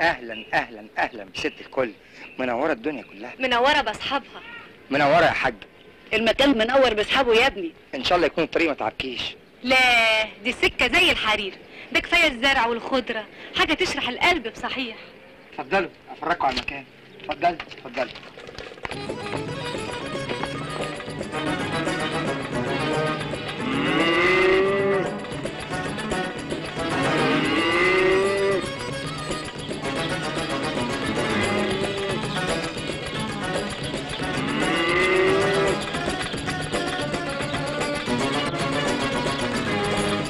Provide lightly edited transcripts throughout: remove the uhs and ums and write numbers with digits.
اهلا اهلا اهلا بست الكل، منوره الدنيا كلها، منوره باصحابها، منوره يا حاج. المكان منور باصحابه يا ابني. ان شاء الله يكون الطريق ما تعبكيش. لا دي السكه زي الحرير، ده كفايه الزرع والخضره، حاجه تشرح القلب بصحيح. اتفضلوا افرجكوا على المكان، اتفضلوا اتفضلوا.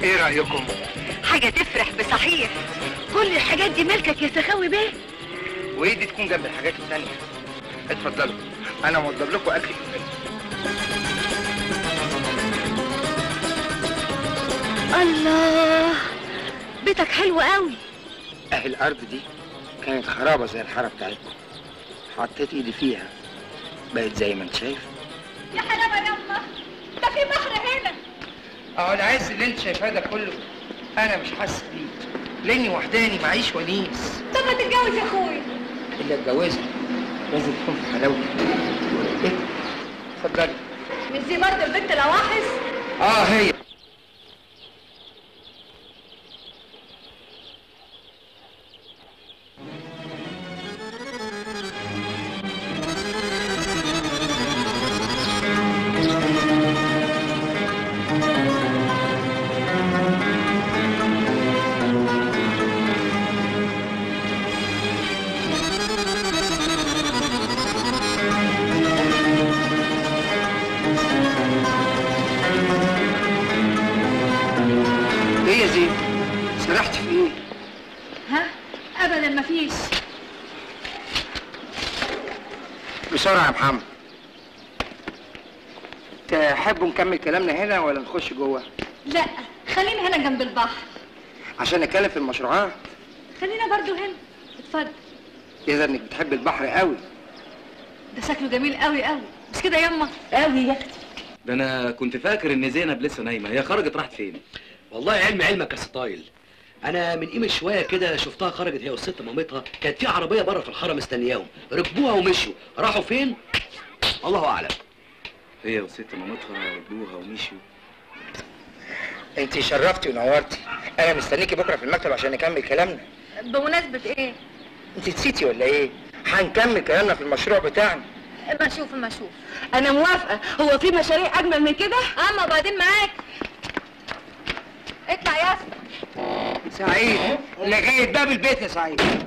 ايه رايكم؟ حاجه تفرح بصحيح. كل الحاجات دي ملكك يا سخاوي بيه، وايه دي تكون جنب الحاجات الثانيه. اتفضلوا انا موضب لكم اكل كفايه. الله بيتك حلو قوي. اهل الارض دي كانت خرابه زي الحاره بتاعتكم، حطيت ايدي فيها بقت زي ما انت شايف. يا حلاوه يما، ده في بحر هنا. اهو العز اللي انت شايفاه ده كله انا مش حاسس بيه، لاني وحداني معيش ونيس. طب ما تتجوز يا اخويا. اللي اتجوزها لازم تكون في حلاوتي. ايه؟ اتفضلي. مش دي برضه البنت لواحظ؟ اه هي. بسرعة يا محمد. تحبوا نكمل كلامنا هنا ولا نخش جوه؟ لا خلينا هنا جنب البحر عشان نتكلم في المشروعات. خلينا برضو هنا. اتفضل. اذا انك بتحب البحر قوي. ده شكله جميل قوي قوي، مش كده يما؟ قوي يا اختي. ده انا كنت فاكر ان زينب لسه نايمه، هي خرجت راحت فين؟ والله علم علمك يا ستايل، انا من قيمه شويه كده شفتها خرجت هي والست مامتها، كانت في عربيه بره في الحاره مستنياهم، ركبوها ومشوا، راحوا فين؟ الله اعلم. هي والست مامتها ركبوها ومشوا. انت شرفتي ونورتي، انا مستنيكي بكره في المكتب عشان نكمل كلامنا. بمناسبه ايه؟ انت نسيتي ولا ايه؟ هنكمل كلامنا في المشروع بتاعنا. ما اشوف ما اشوف. انا موافقه، هو في مشاريع اجمل من كده؟ اما بعدين معاك. اطلع يا اسطى. سعيد لغايه باب البيت يا سعيد.